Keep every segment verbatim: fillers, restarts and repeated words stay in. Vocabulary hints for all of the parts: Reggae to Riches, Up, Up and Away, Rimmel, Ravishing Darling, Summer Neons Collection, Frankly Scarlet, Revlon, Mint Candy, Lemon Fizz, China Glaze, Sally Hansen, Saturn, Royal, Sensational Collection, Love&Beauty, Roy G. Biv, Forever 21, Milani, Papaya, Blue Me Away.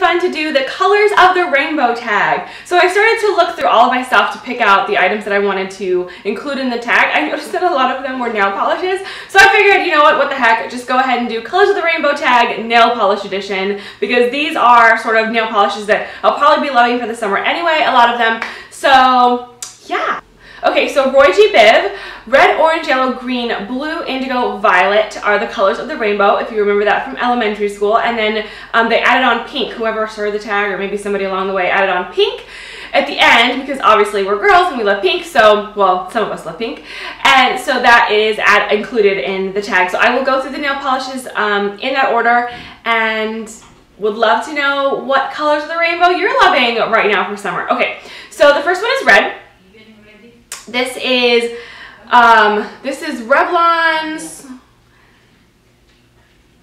fun to do the colors of the rainbow tag. So I started to look through all of my stuff to pick out the items that I wanted to include in the tag. I noticed that a lot of them were nail polishes, so I figured, you know what, what the heck, just go ahead and do colors of the rainbow tag nail polish edition, because these are sort of nail polishes that I'll probably be loving for the summer anyway, a lot of them. So yeah. Okay, so Roy G. Biv, red, orange, yellow, green, blue, indigo, violet are the colors of the rainbow, if you remember that from elementary school. And then um, they added on pink, whoever started the tag, or maybe somebody along the way added on pink at the end, because obviously we're girls and we love pink, so, well, some of us love pink. And so that is ad included in the tag. So I will go through the nail polishes um, in that order, and would love to know what colors of the rainbow you're loving right now for summer. Okay, so the first one is red. This is, um, this is Revlon's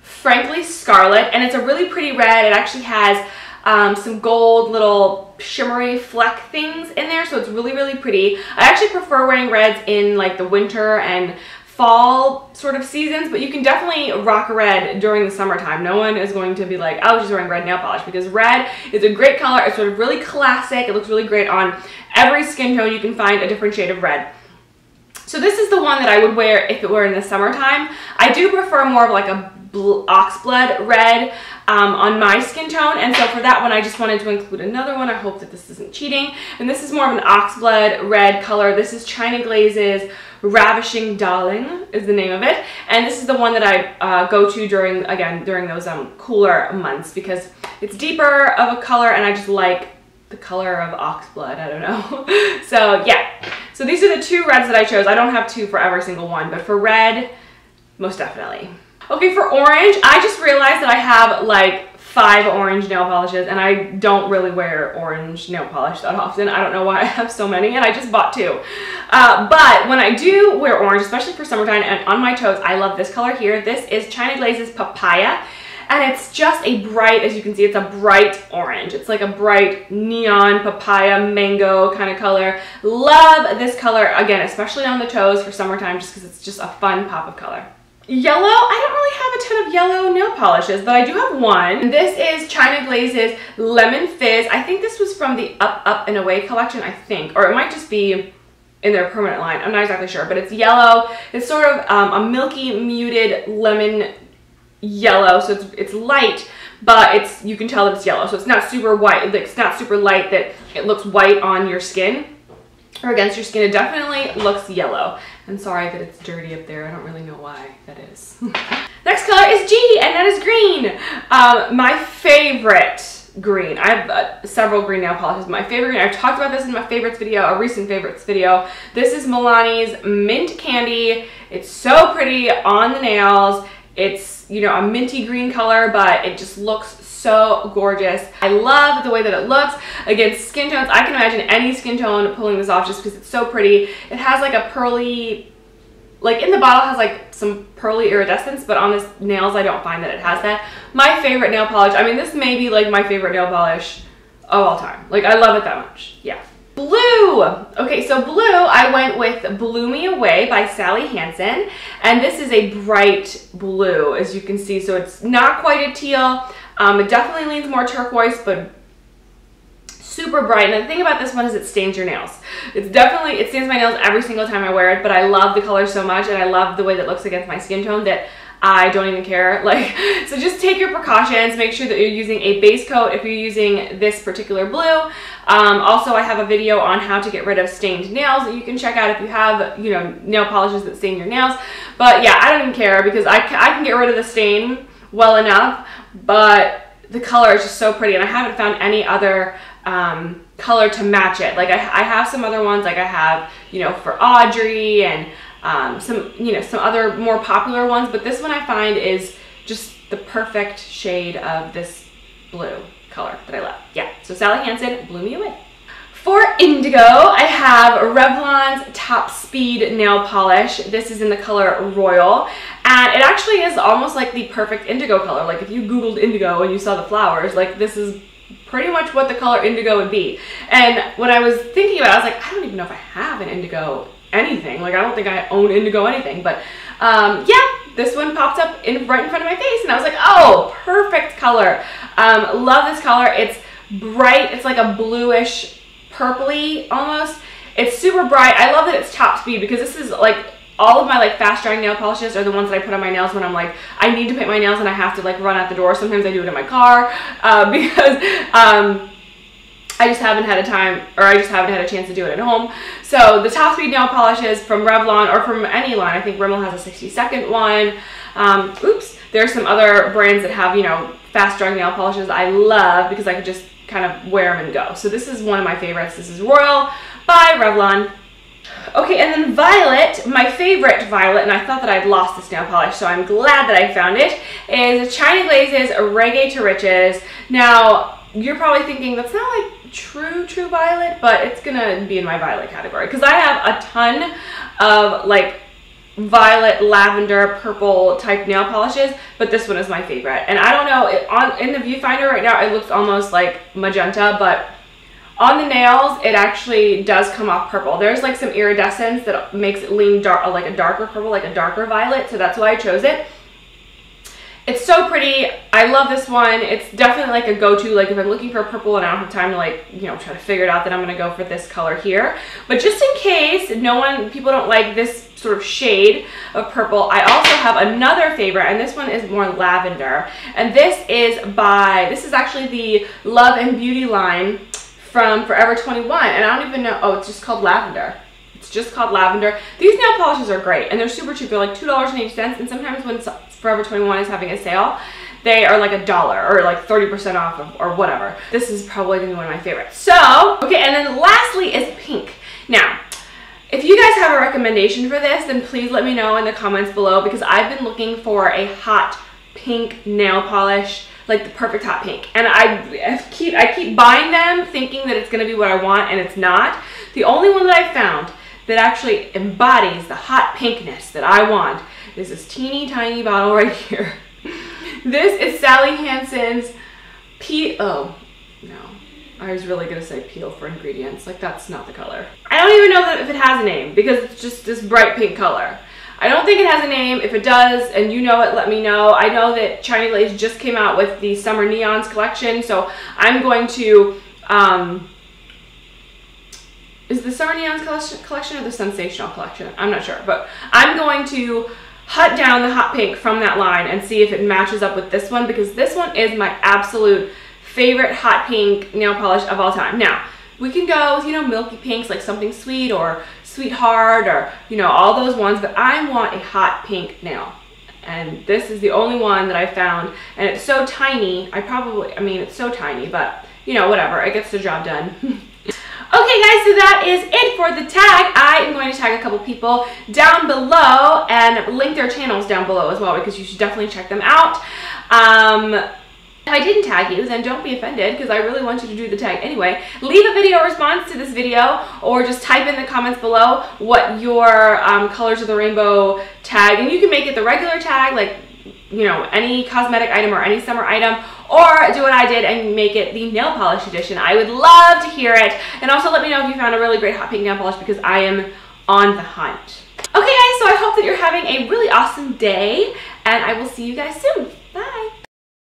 Frankly Scarlet, and it's a really pretty red. It actually has um, some gold little shimmery fleck things in there, so it's really, really pretty. I actually prefer wearing reds in like the winter and fall sort of seasons, but you can definitely rock red during the summertime. No one is going to be like, oh, she's wearing red nail polish, because red is a great color. It's sort of really classic. It looks really great on every skin tone. You can find a different shade of red. So this is the one that I would wear if it were in the summertime. I do prefer more of like a oxblood red um, on my skin tone, and so for that one I just wanted to include another one. I hope that this isn't cheating. And this is more of an oxblood red color. This is China Glaze's Ravishing Darling is the name of it, and this is the one that I uh, go to during, again, during those um, cooler months, because it's deeper of a color and I just like the color of oxblood. I don't know. So yeah, so these are the two reds that I chose. I don't have two for every single one, but for red, most definitely. Okay, for orange, I just realized that I have like five orange nail polishes, and I don't really wear orange nail polish that often. I don't know why I have so many, and I just bought two. Uh, but when I do wear orange, especially for summertime and on my toes, I love this color here. This is China Glaze's Papaya, and it's just a bright, as you can see, it's a bright orange. It's like a bright neon papaya mango kind of color. Love this color, again, especially on the toes for summertime, just because it's just a fun pop of color. Yellow, I don't really have a ton of yellow nail polishes, but I do have one. This is China Glaze's Lemon Fizz. I think this was from the Up, Up and Away collection, I think. Or it might just be in their permanent line. I'm not exactly sure, but it's yellow. It's sort of um, a milky, muted lemon yellow, so it's, it's light, but it's, you can tell that it's yellow. So it's not super white. It's not super light that it looks white on your skin or against your skin. It definitely looks yellow. I'm sorry that it's dirty up there. I don't really know why that is. Next color is G, and that is green. Um, my favorite green. I have uh, several green nail polishes. My favorite green, I've talked about this in my favorites video, a recent favorites video. This is Milani's Mint Candy. It's so pretty on the nails. It's, you know, a minty green color, but it just looks so gorgeous. I love the way that it looks against skin tones. I can imagine any skin tone pulling this off just because it's so pretty. It has like a pearly, like in the bottle has like some pearly iridescence, but on the nails I don't find that it has that. My favorite nail polish, I mean, this may be like my favorite nail polish of all time. Like, I love it that much, yeah. Blue! Okay, so blue, I went with Blue Me Away by Sally Hansen, and this is a bright blue, as you can see, so it's not quite a teal. Um, it definitely leans more turquoise, but super bright. And the thing about this one is it stains your nails. It's definitely, it stains my nails every single time I wear it, but I love the color so much, and I love the way that it looks against my skin tone that I don't even care. Like, so just take your precautions. Make sure that you're using a base coat if you're using this particular blue. Um, also, I have a video on how to get rid of stained nails that you can check out if you have, you know, nail polishes that stain your nails. But yeah, I don't even care because I, I can get rid of the stain well enough, but the color is just so pretty, and I haven't found any other um, color to match it. Like, I, I have some other ones, like I have, you know, for Audrey and Um, some, you know, some other more popular ones, but this one I find is just the perfect shade of this blue color that I love. Yeah, so Sally Hansen, Blew Me Away. For indigo, I have Revlon's Top Speed Nail Polish. This is in the color Royal, and it actually is almost like the perfect indigo color. Like, if you Googled indigo and you saw the flowers, like, this is pretty much what the color indigo would be. And when I was thinking about it, I was like, I don't even know if I have an indigo anything. Like, I don't think I own indigo anything, but um, yeah, this one popped up in right in front of my face and I was like, oh, perfect color. Um, love this color. It's bright. It's like a bluish purpley almost. It's super bright. I love that it's top speed, because this is like all of my like fast drying nail polishes are the ones that I put on my nails when I'm like, I need to paint my nails and I have to like run out the door. Sometimes I do it in my car uh, because um, I just haven't had a time, or I just haven't had a chance to do it at home. So the top speed nail polishes from Revlon, or from any line. I think Rimmel has a sixty second one. Um, oops. There's some other brands that have, you know, fast drying nail polishes I love because I could just kind of wear them and go. So this is one of my favorites. This is Royal by Revlon. Okay, and then Violet, my favorite Violet, and I thought that I'd lost this nail polish, so I'm glad that I found it, is China Glaze's Reggae to Riches. Now, you're probably thinking, that's not like true, true Violet, but it's gonna be in my Violet category, because I have a ton of like violet, lavender, purple type nail polishes, but this one is my favorite. And I don't know, it, on, in the viewfinder right now, it looks almost like magenta, but on the nails, it actually does come off purple. There's like some iridescence that makes it lean dark, like a darker purple, like a darker violet, so that's why I chose it. It's so pretty. I love this one. It's definitely like a go-to, like if I'm looking for a purple and I don't have time to like, you know, try to figure it out, then I'm gonna go for this color here. But just in case no one, people don't like this sort of shade of purple, I also have another favorite, and this one is more lavender. And this is by, this is actually the Love and Beauty line from Forever twenty-one, and I don't even know, oh, it's just called Lavender. It's just called Lavender. These nail polishes are great, and they're super cheap. They're like two dollars and eighty cents, and sometimes when Forever twenty-one is having a sale, they are like a dollar or like thirty percent off of, or whatever. This is probably gonna be one of my favorites. So, okay, and then lastly is pink. Now, if you guys have a recommendation for this, then please let me know in the comments below, because I've been looking for a hot pink nail polish, like the perfect hot pink, and I keep I keep buying them thinking that it's gonna be what I want, and it's not. The only one that I found that actually embodies the hot pinkness that I want is this teeny tiny bottle right here. This is Sally Hansen's P, oh no, I was really gonna say peel for ingredients, like that's not the color. I don't even know that if it has a name, because it's just this bright pink color. I don't think it has a name. If it does and you know it, let me know. I know that China Glaze just came out with the Summer Neons Collection, so I'm going to, um, is the Summer Neons Collection or the Sensational Collection? I'm not sure, but I'm going to hunt down the hot pink from that line and see if it matches up with this one, because this one is my absolute favorite hot pink nail polish of all time. Now, we can go with, you know, milky pinks, like something sweet or sweetheart, or, you know, all those ones, but I want a hot pink nail. And this is the only one that I found, and it's so tiny. I probably, I mean, it's so tiny, but you know, whatever. It gets the job done. Okay guys, so that is it for the tag. I am going to tag a couple people down below and link their channels down below as well, because you should definitely check them out. Um... If I didn't tag you, then don't be offended, because I really want you to do the tag anyway. Leave a video response to this video, or just type in the comments below what your um, colors of the rainbow tag, and you can make it the regular tag, like, you know, any cosmetic item or any summer item, or do what I did and make it the nail polish edition. I would love to hear it. And also let me know if you found a really great hot pink nail polish, because I am on the hunt. Okay guys, so I hope that you're having a really awesome day, and I will see you guys soon. Bye.